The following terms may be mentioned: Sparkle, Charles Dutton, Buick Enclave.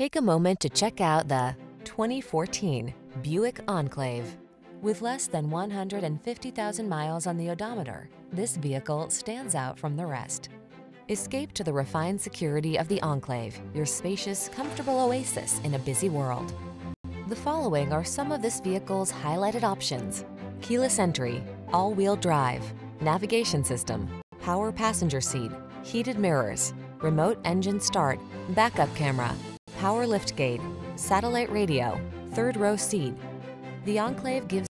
Take a moment to check out the 2014 Buick Enclave. With less than 150,000 miles on the odometer, this vehicle stands out from the rest. Escape to the refined security of the Enclave, your spacious, comfortable oasis in a busy world. The following are some of this vehicle's highlighted options: keyless entry, all-wheel drive, navigation system, power passenger seat, heated mirrors, remote engine start, backup camera, power liftgate, satellite radio, third row seat. The Enclave gives